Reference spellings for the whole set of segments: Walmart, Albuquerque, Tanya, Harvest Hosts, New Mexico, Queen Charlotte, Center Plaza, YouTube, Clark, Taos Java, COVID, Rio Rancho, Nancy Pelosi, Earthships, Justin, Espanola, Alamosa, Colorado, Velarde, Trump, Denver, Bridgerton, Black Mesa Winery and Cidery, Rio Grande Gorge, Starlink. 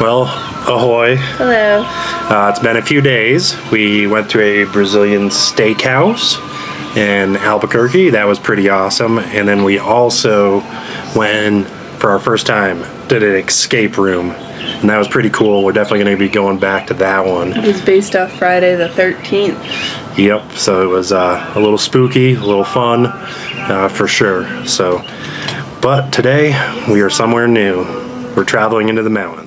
Well, ahoy. Hello. It's been a few days. We went to a Brazilian steakhouse in Albuquerque. That was pretty awesome. And then we also went for our first time, did an escape room. And that was pretty cool. We're definitely going to be going back to that one. It was based off Friday the 13th. Yep. So it was a little spooky, a little fun for sure. So, but today we are somewhere new. We're traveling into the mountains.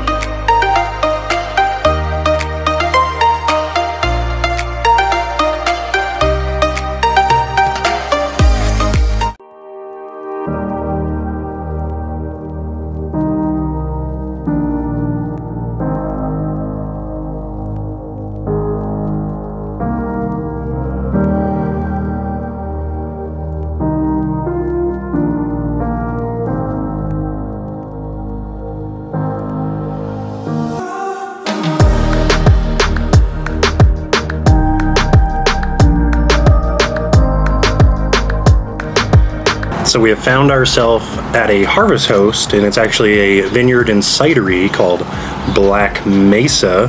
So we have found ourselves at a Harvest Host, and it's actually a vineyard and cidery called Black Mesa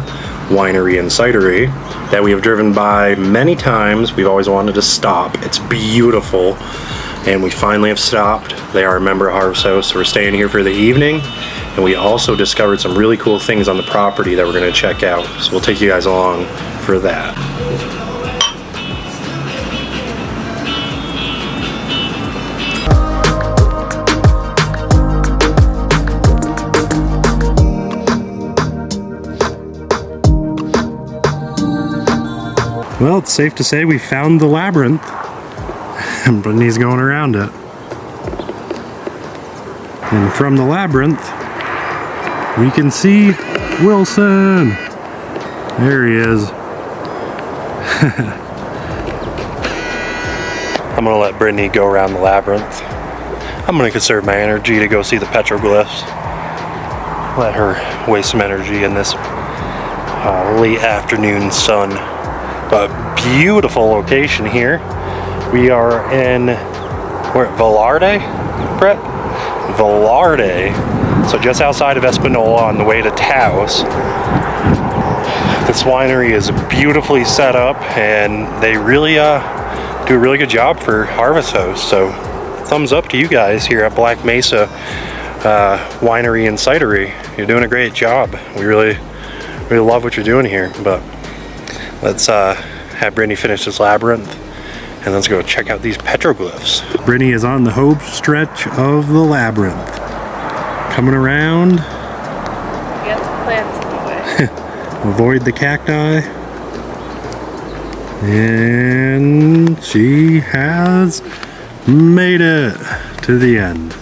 Winery and Cidery that we have driven by many times. We've always wanted to stop. It's beautiful, and we finally have stopped. They are a member of Harvest Host, so we're staying here for the evening, and we also discovered some really cool things on the property that we're going to check out, so we'll take you guys along for that. Well, it's safe to say we found the labyrinth, and Brittany's going around it. And from the labyrinth, we can see Wilson. There he is. I'm gonna let Brittany go around the labyrinth. I'm gonna conserve my energy to go see the petroglyphs. Let her waste some energy in this late afternoon sun. A beautiful location here. We are in, we're at Velarde, Brett? Velarde. So just outside of Espanola on the way to Taos. This winery is beautifully set up, and they really do a really good job for Harvest Hosts. So thumbs up to you guys here at Black Mesa Winery and Cidery. You're doing a great job. We really love what you're doing here, but let's have Brittany finish this labyrinth, and let's go check out these petroglyphs. Brittany is on the home stretch of the labyrinth. Coming around. We got some plants in the way. Avoid the cacti. And she has made it to the end.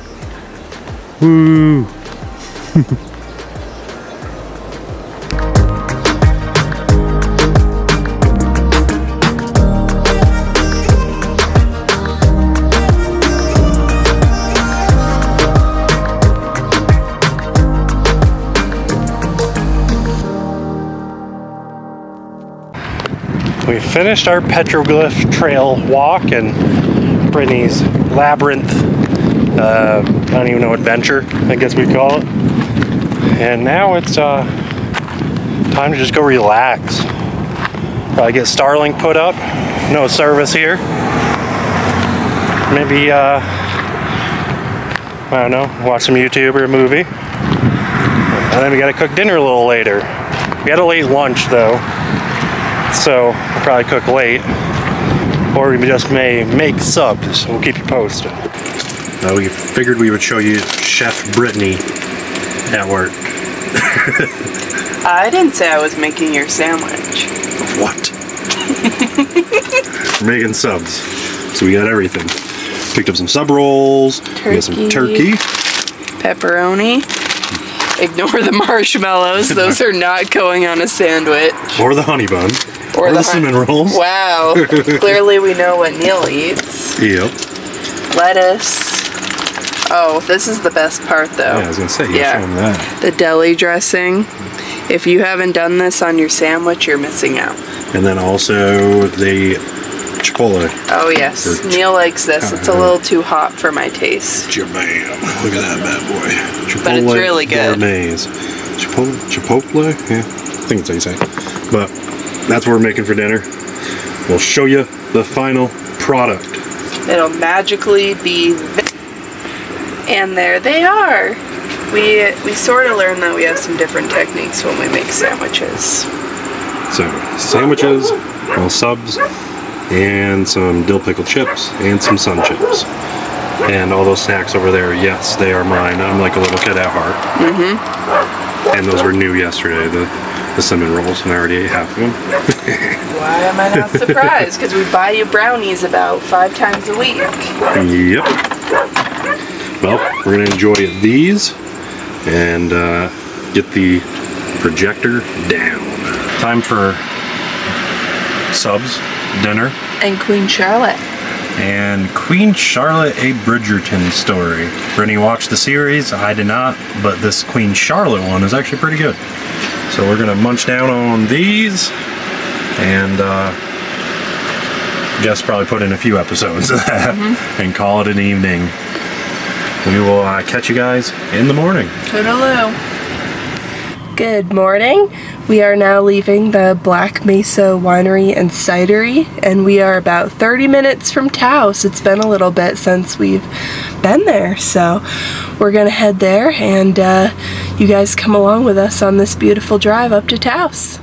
Woo! We finished our petroglyph trail walk and Brittany's labyrinth, I don't even know, adventure, I guess we call it. And now it's time to just go relax. Probably get Starlink put up, no service here. Maybe, I don't know, watch some YouTube or a movie. And then we gotta cook dinner a little later. We had a late lunch though, so we'll probably cook late, or we just may make subs. We'll keep you posted. We figured we would show you Chef Brittany at work. I didn't say I was making your sandwich. What? We're making subs, so we got everything. Picked up some sub rolls, turkey, we got some turkey, pepperoni. Ignore the marshmallows; those are not going on a sandwich. Or the honey bun. Or the cinnamon rolls. Wow. Clearly we know what Neil eats. Yep. Lettuce. Oh, this is the best part though. Yeah, I was going to say, yeah, showing that. The deli dressing. If you haven't done this on your sandwich, you're missing out. And then also the chipotle. Oh yes, Neil likes this. It's a little too hot for my taste. Jam. Look at that bad boy. Chipotle, but it's really good. Gourmets. Chipotle Chipotle? Yeah, I think that's how you say it. But that's what we're making for dinner. We'll show you the final product. It'll magically be and there they are. We sort of learned that we have some different techniques when we make sandwiches. So sandwiches, all subs, and some dill pickle chips, and some sun chips. And all those snacks over there, yes, they are mine. I'm like a little kid at heart. Mm-hmm. And those were new yesterday, the cinnamon rolls, and I already ate half of them. Why am I not surprised? Because we buy you brownies about 5 times a week. Yep. Well, we're going to enjoy these and get the projector down. Time for subs, dinner. And Queen Charlotte. And Queen Charlotte, a Bridgerton story. Brittany watched the series, I did not, but this Queen Charlotte one is actually pretty good. So we're gonna munch down on these, and guess probably put in a few episodes of that, mm-hmm. and call it an evening. We will catch you guys in the morning. Toodaloo. Good morning. We are now leaving the Black Mesa Winery and Cidery, and we are about 30 minutes from Taos. It's been a little bit since we've been there, so we're gonna head there, and you guys come along with us on this beautiful drive up to Taos.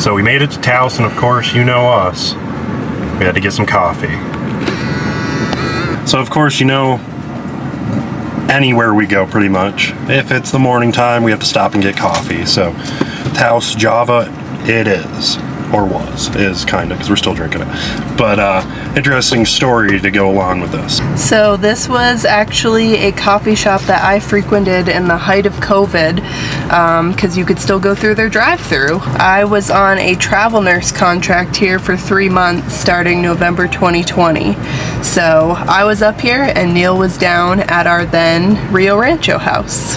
So we made it to Taos, and of course, you know us. We had to get some coffee. So of course, you know, anywhere we go pretty much, if it's the morning time, we have to stop and get coffee. So Taos Java it is, or was, is kind of, because we're still drinking it. But interesting story to go along with this. So this was actually a coffee shop that I frequented in the height of COVID. Because you could still go through their drive-thru. I was on a travel nurse contract here for 3 months starting November 2020. So I was up here and Neil was down at our then Rio Rancho house.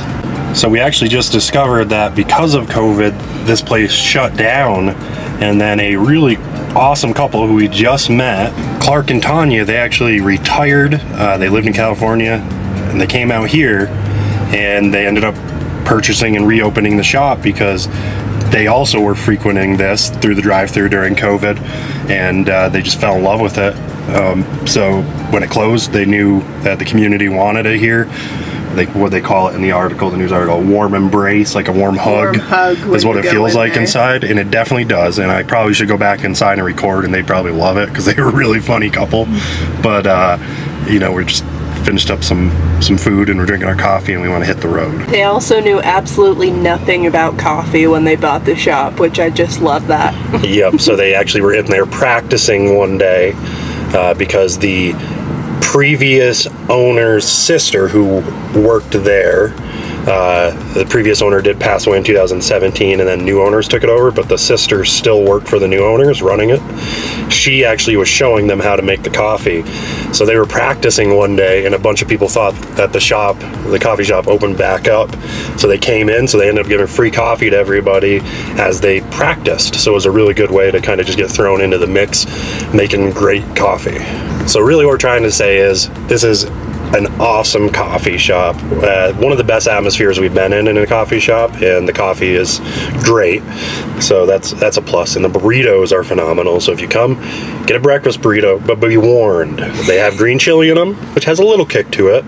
So we actually just discovered that because of COVID, this place shut down, and then a really awesome couple who we just met, Clark and Tanya, they actually retired. They lived in California and they came out here and they ended up purchasing and reopening the shop because they also were frequenting this through the drive-thru during COVID, and they just fell in love with it. So when it closed, they knew that the community wanted it here. What they call it in the article, the news article, a warm embrace, like a warm hug, is what it feels like inside, and it definitely does. And I probably should go back inside and record, and they'd probably love it because they were a really funny couple. But you know, we're just finished up some food and we're drinking our coffee and we want to hit the road. They also knew absolutely nothing about coffee when they bought the shop, which I just love that. Yep, so they actually were in there practicing one day because the previous owner's sister who worked there, the previous owner did pass away in 2017 and then new owners took it over, but the sister still worked for the new owners running it. She actually was showing them how to make the coffee. So they were practicing one day and a bunch of people thought that the coffee shop opened back up. So they came in, so they ended up giving free coffee to everybody as they practiced. So it was a really good way to kind of just get thrown into the mix, making great coffee. So really what we're trying to say is this is an awesome coffee shop, one of the best atmospheres we've been in a coffee shop, and the coffee is great, so that's a plus. And the burritos are phenomenal, so if you come, get a breakfast burrito, but be warned, they have green chili in them, which has a little kick to it.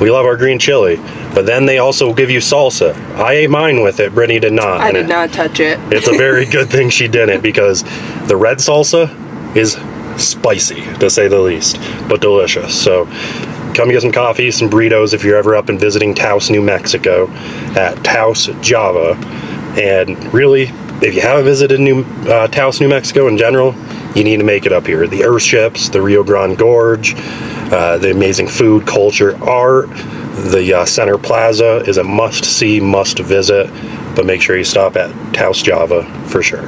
We love our green chili, but then they also give you salsa. I ate mine with it, Brittany did not. I did not touch it. It's a very good thing she didn't, because the red salsa is spicy, to say the least, but delicious. So Come get some coffee, some burritos if you're ever up and visiting Taos, New Mexico, at Taos Java. And really, if you haven't visited Taos, New Mexico in general, you need to make it up here. The Earthships, the Rio Grande Gorge, the amazing food, culture, art. The Center Plaza is a must-see, must-visit, but make sure you stop at Taos Java for sure.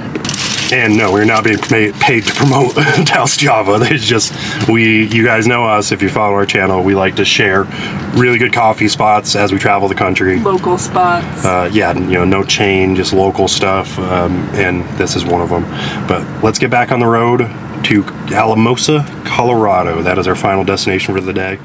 And no, we're not being paid to promote Taos Java. It's just, you guys know us, if you follow our channel, we like to share really good coffee spots as we travel the country. Local spots. Yeah, you know, no chain, just local stuff, and this is one of them. But let's get back on the road to Alamosa, Colorado. That is our final destination for the day.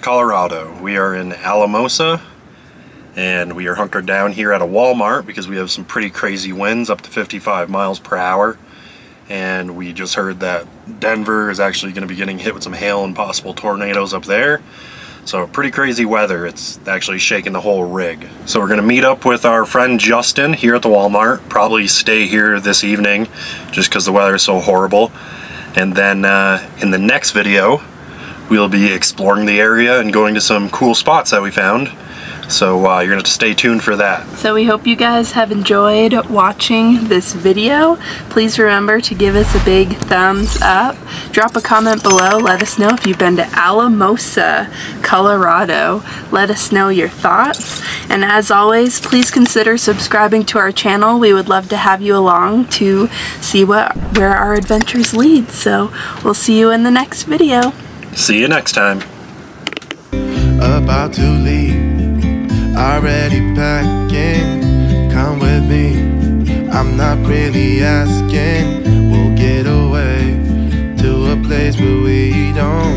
Colorado. We are in Alamosa and we are hunkered down here at a Walmart because we have some pretty crazy winds up to 55 miles per hour, and we just heard that Denver is actually going to be getting hit with some hail and possible tornadoes up there. So pretty crazy weather. It's actually shaking the whole rig. So we're going to meet up with our friend Justin here at the Walmart, probably stay here this evening just because the weather is so horrible, and then in the next video we'll be exploring the area and going to some cool spots that we found. So you're going to have to stay tuned for that. So we hope you guys have enjoyed watching this video. Please remember to give us a big thumbs up. Drop a comment below. Let us know if you've been to Alamosa, Colorado. Let us know your thoughts. And as always, please consider subscribing to our channel. We would love to have you along to see where our adventures lead. So we'll see you in the next video. See you next time. About to leave, already packing. Come with me, I'm not really asking. We'll get away to a place where we don't